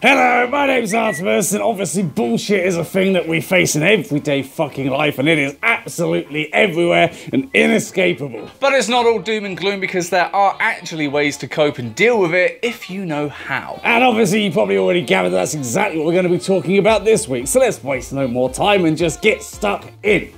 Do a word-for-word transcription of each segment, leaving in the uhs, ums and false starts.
Hello, my name's Artemis, and obviously bullshit is a thing that we face in everyday fucking life, and it is absolutely everywhere and inescapable. But it's not all doom and gloom, because there are actually ways to cope and deal with it if you know how. And obviously you probably already gathered that's exactly what we're going to be talking about this week, so let's waste no more time and just get stuck in.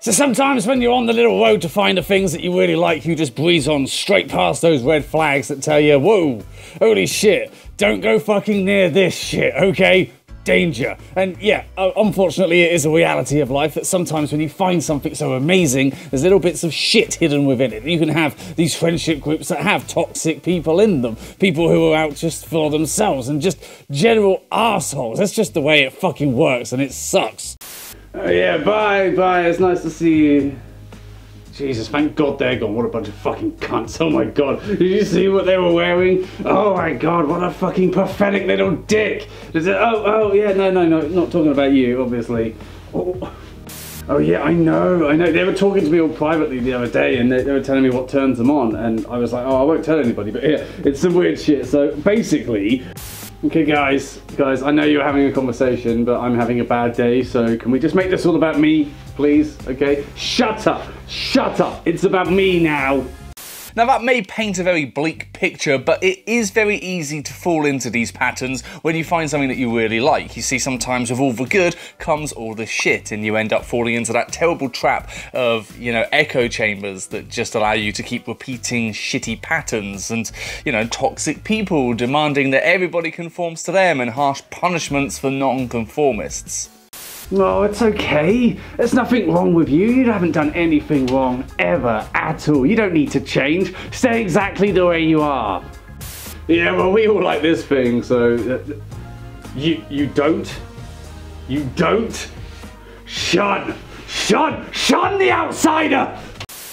So sometimes when you're on the little road to find the things that you really like, you just breeze on straight past those red flags that tell you, whoa, holy shit, don't go fucking near this shit, okay? Danger. And yeah, unfortunately it is a reality of life that sometimes when you find something so amazing, there's little bits of shit hidden within it. You can have these friendship groups that have toxic people in them, people who are out just for themselves and just general assholes. That's just the way it fucking works, and it sucks. Oh yeah, bye, bye, it's nice to see you. Jesus, thank God they're gone. What a bunch of fucking cunts. Oh my God. Did you see what they were wearing? Oh my God, what a fucking pathetic little dick. Is it? Oh, oh, yeah, no, no, no, not talking about you, obviously. Oh, oh yeah, I know, I know. They were talking to me all privately the other day, and they, they were telling me what turns them on, and I was like, oh, I won't tell anybody, but yeah, it's some weird shit. So basically, okay guys, guys, I know you're having a conversation, but I'm having a bad day, so can we just make this all about me, please, okay? Shut up, shut up, it's about me now. Now that may paint a very bleak picture, but it is very easy to fall into these patterns when you find something that you really like. You see, sometimes with all the good comes all the shit, and you end up falling into that terrible trap of, you know, echo chambers that just allow you to keep repeating shitty patterns and, you know, toxic people demanding that everybody conforms to them and harsh punishments for non-conformists. No, it's okay. There's nothing wrong with you. You haven't done anything wrong ever at all. You don't need to change. Stay exactly the way you are. Yeah, well, we all like this thing, so you you don't. You don't. Shun. Shun. Shun the outsider.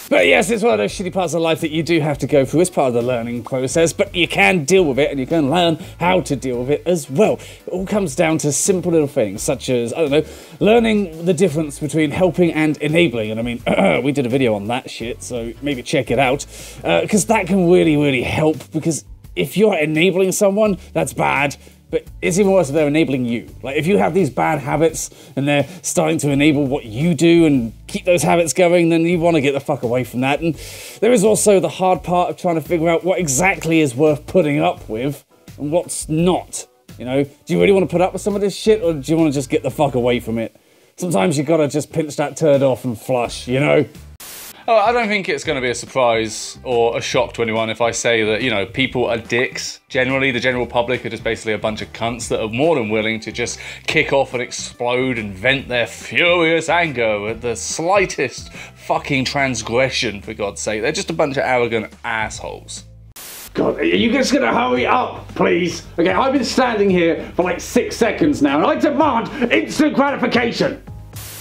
But yes, it's one of those shitty parts of life that you do have to go through. It's part of the learning process, but you can deal with it, and you can learn how to deal with it as well. It all comes down to simple little things, such as, I don't know, learning the difference between helping and enabling. And I mean, we did a video on that shit, so maybe check it out, because uh, that can really, really help, because if you're enabling someone, that's bad. But it's even worse if they're enabling you. Like, if you have these bad habits and they're starting to enable what you do and keep those habits going, then you want to get the fuck away from that. And there is also the hard part of trying to figure out what exactly is worth putting up with and what's not. You know, do you really want to put up with some of this shit, or do you want to just get the fuck away from it? Sometimes you gotta just pinch that turd off and flush, you know? Oh, I don't think it's going to be a surprise or a shock to anyone if I say that, you know, people are dicks. Generally, the general public are just basically a bunch of cunts that are more than willing to just kick off and explode and vent their furious anger at the slightest fucking transgression, for God's sake. They're just a bunch of arrogant assholes. God, are you just going to hurry up, please? Okay, I've been standing here for like six seconds now, and I demand instant gratification.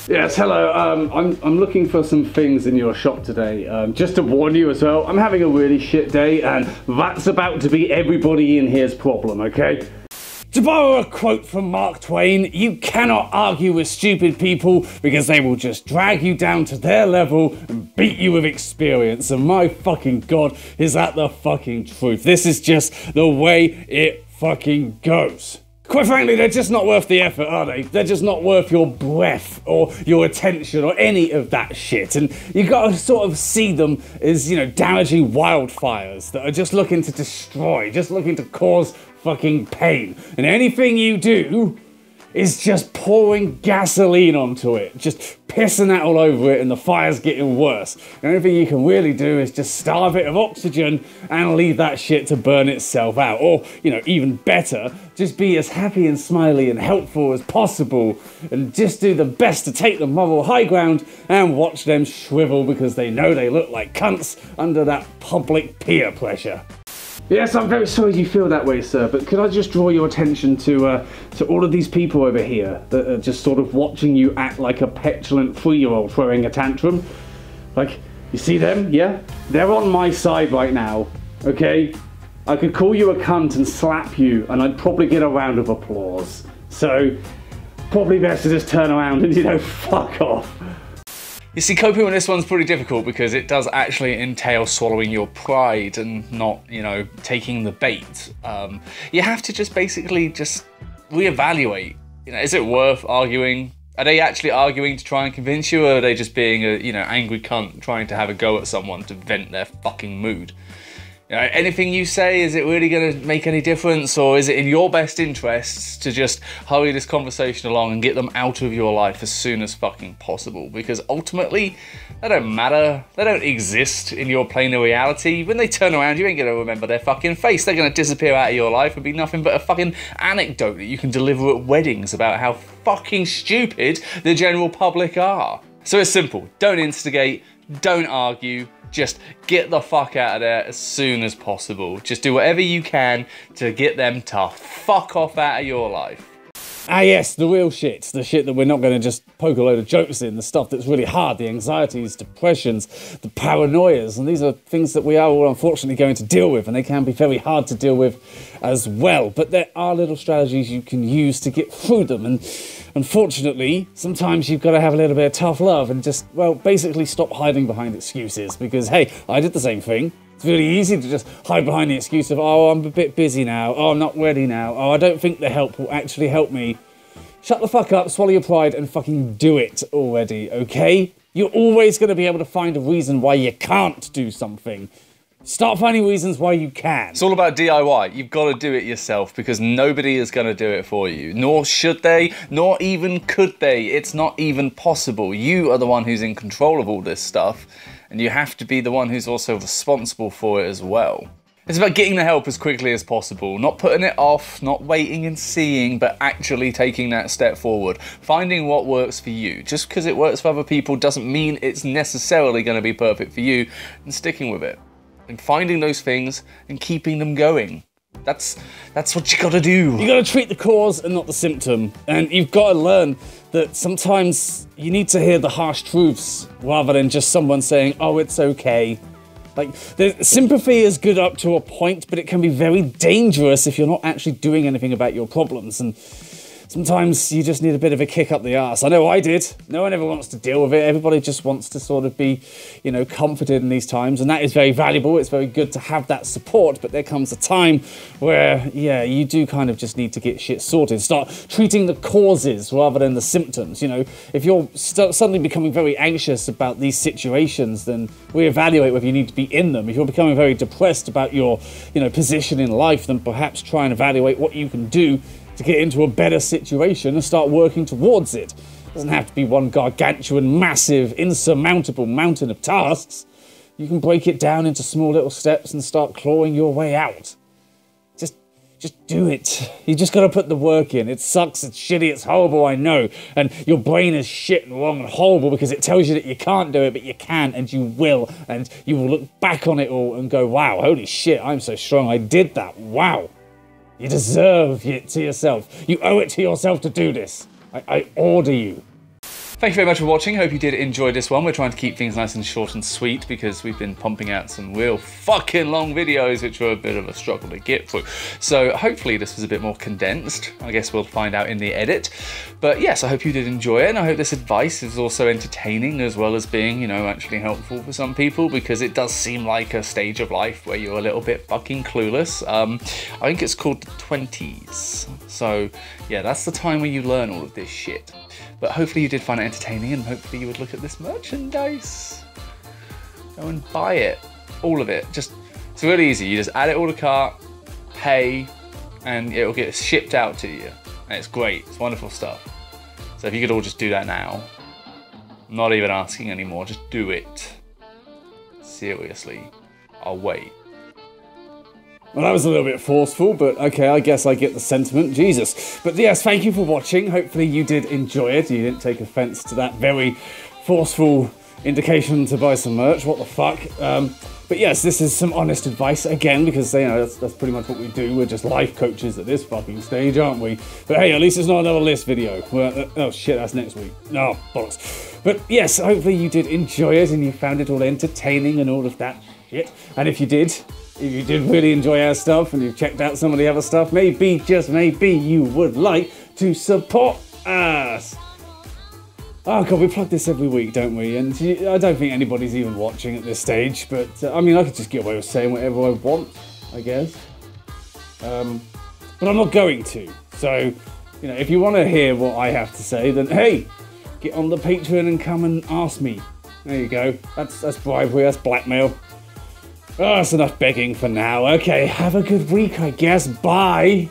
Yes, hello, um, I'm, I'm looking for some things in your shop today. Um, just to warn you as well, I'm having a really shit day, and that's about to be everybody in here's problem, okay? To borrow a quote from Mark Twain, you cannot argue with stupid people because they will just drag you down to their level and beat you with experience. And my fucking God, is that the fucking truth? This is just the way it fucking goes. Quite frankly, they're just not worth the effort, are they? They're just not worth your breath or your attention or any of that shit. And you gotta sort of see them as, you know, damaging wildfires that are just looking to destroy, just looking to cause fucking pain. And anything you do is just pouring gasoline onto it, just pissing that all over it, and the fire's getting worse. The only thing you can really do is just starve it of oxygen and leave that shit to burn itself out. Or, you know, even better, just be as happy and smiley and helpful as possible, and just do the best to take the moral high ground and watch them shrivel because they know they look like cunts under that public peer pressure. Yes, I'm very sorry you feel that way, sir, but could I just draw your attention to uh, to all of these people over here that are just sort of watching you act like a petulant three-year-old throwing a tantrum? Like, you see them, yeah? They're on my side right now, okay? I could call you a cunt and slap you, and I'd probably get a round of applause. So, probably best to just turn around and, you know, fuck off. You see, coping with this one's pretty difficult because it does actually entail swallowing your pride and not, you know, taking the bait. Um, you have to just basically just reevaluate. You know, is it worth arguing? Are they actually arguing to try and convince you, or are they just being a, you know, angry cunt trying to have a go at someone to vent their fucking mood? You know, anything you say, is it really going to make any difference, or is it in your best interests to just hurry this conversation along and get them out of your life as soon as fucking possible? Because ultimately, they don't matter. They don't exist in your plane of reality. When they turn around, you ain't going to remember their fucking face. They're going to disappear out of your life and be nothing but a fucking anecdote that you can deliver at weddings about how fucking stupid the general public are. So it's simple. Don't instigate. Don't argue. Just get the fuck out of there as soon as possible. Just do whatever you can to get them to fuck off out of your life. Ah yes, the real shit. The shit that we're not going to just poke a load of jokes in. The stuff that's really hard. The anxieties, depressions, the paranoias. And these are things that we are all unfortunately going to deal with. And they can be very hard to deal with as well. But there are little strategies you can use to get through them. And unfortunately, sometimes you've got to have a little bit of tough love and just, well, basically stop hiding behind excuses. Because, hey, I did the same thing. It's really easy to just hide behind the excuse of, oh, I'm a bit busy now, oh, I'm not ready now, oh, I don't think the help will actually help me. Shut the fuck up, swallow your pride, and fucking do it already, okay? You're always going to be able to find a reason why you can't do something. Start finding reasons why you can. It's all about D I Y. You've got to do it yourself because nobody is going to do it for you. Nor should they, nor even could they. It's not even possible. You are the one who's in control of all this stuff, and you have to be the one who's also responsible for it as well. It's about getting the help as quickly as possible, not putting it off, not waiting and seeing, but actually taking that step forward, finding what works for you. Just because it works for other people doesn't mean it's necessarily going to be perfect for you, and sticking with it. And finding those things and keeping them going. That's that's what you gotta do. You gotta treat the cause and not the symptom. And you've gotta learn that sometimes you need to hear the harsh truths rather than just someone saying, oh, it's okay. Like, the sympathy is good up to a point, but it can be very dangerous if you're not actually doing anything about your problems. And sometimes you just need a bit of a kick up the arse. I know I did. No one ever wants to deal with it. Everybody just wants to sort of be, you know, comforted in these times. And that is very valuable. It's very good to have that support. But there comes a time where, yeah, you do kind of just need to get shit sorted. Start treating the causes rather than the symptoms. You know, if you're st- suddenly becoming very anxious about these situations, then reevaluate whether you need to be in them. If you're becoming very depressed about your, you know, position in life, then perhaps try and evaluate what you can do to get into a better situation and start working towards it. It doesn't have to be one gargantuan, massive, insurmountable mountain of tasks. You can break it down into small little steps and start clawing your way out. Just, just do it. You just gotta put the work in. It sucks, it's shitty, it's horrible, I know. And your brain is shit and wrong and horrible because it tells you that you can't do it, but you can and you will. And you will look back on it all and go, wow, holy shit, I'm so strong, I did that, wow. You deserve it to yourself. You owe it to yourself to do this. I, I order you. Thank you very much for watching. Hope you did enjoy this one. We're trying to keep things nice and short and sweet because we've been pumping out some real fucking long videos which were a bit of a struggle to get through. So hopefully this was a bit more condensed. I guess we'll find out in the edit. But yes, I hope you did enjoy it, and I hope this advice is also entertaining as well as being, you know, actually helpful for some people, because it does seem like a stage of life where you're a little bit fucking clueless. Um, I think it's called the twenties. So yeah, that's the time where you learn all of this shit. But hopefully you did find it entertaining, and hopefully you would look at this merchandise. Go and buy it. All of it. Just, it's really easy. You just add it all to cart, pay, and it'll get shipped out to you. And it's great. It's wonderful stuff. So if you could all just do that now. I'm not even asking anymore. Just do it. Seriously. I'll wait. Well, that was a little bit forceful, but okay, I guess I get the sentiment, Jesus. But yes, thank you for watching. Hopefully you did enjoy it. You didn't take offense to that very forceful indication to buy some merch. What the fuck? Um, but yes, this is some honest advice again, because, you know, that's, that's pretty much what we do. We're just life coaches at this fucking stage, aren't we? But hey, at least it's not another list video. Well, uh, oh shit, that's next week. No, oh, bollocks. But yes, hopefully you did enjoy it and you found it all entertaining and all of that shit. And if you did, if you did really enjoy our stuff and you've checked out some of the other stuff, maybe, just maybe, you would like to support us. Oh god, we plug this every week, don't we? And I don't think anybody's even watching at this stage, but uh, I mean, I could just get away with saying whatever I want, I guess. Um, but I'm not going to. So, you know, if you want to hear what I have to say, then hey, get on the Patreon and come and ask me. There you go. That's, that's bribery, that's blackmail. Oh, that's enough begging for now. Okay, have a good week, I guess. Bye!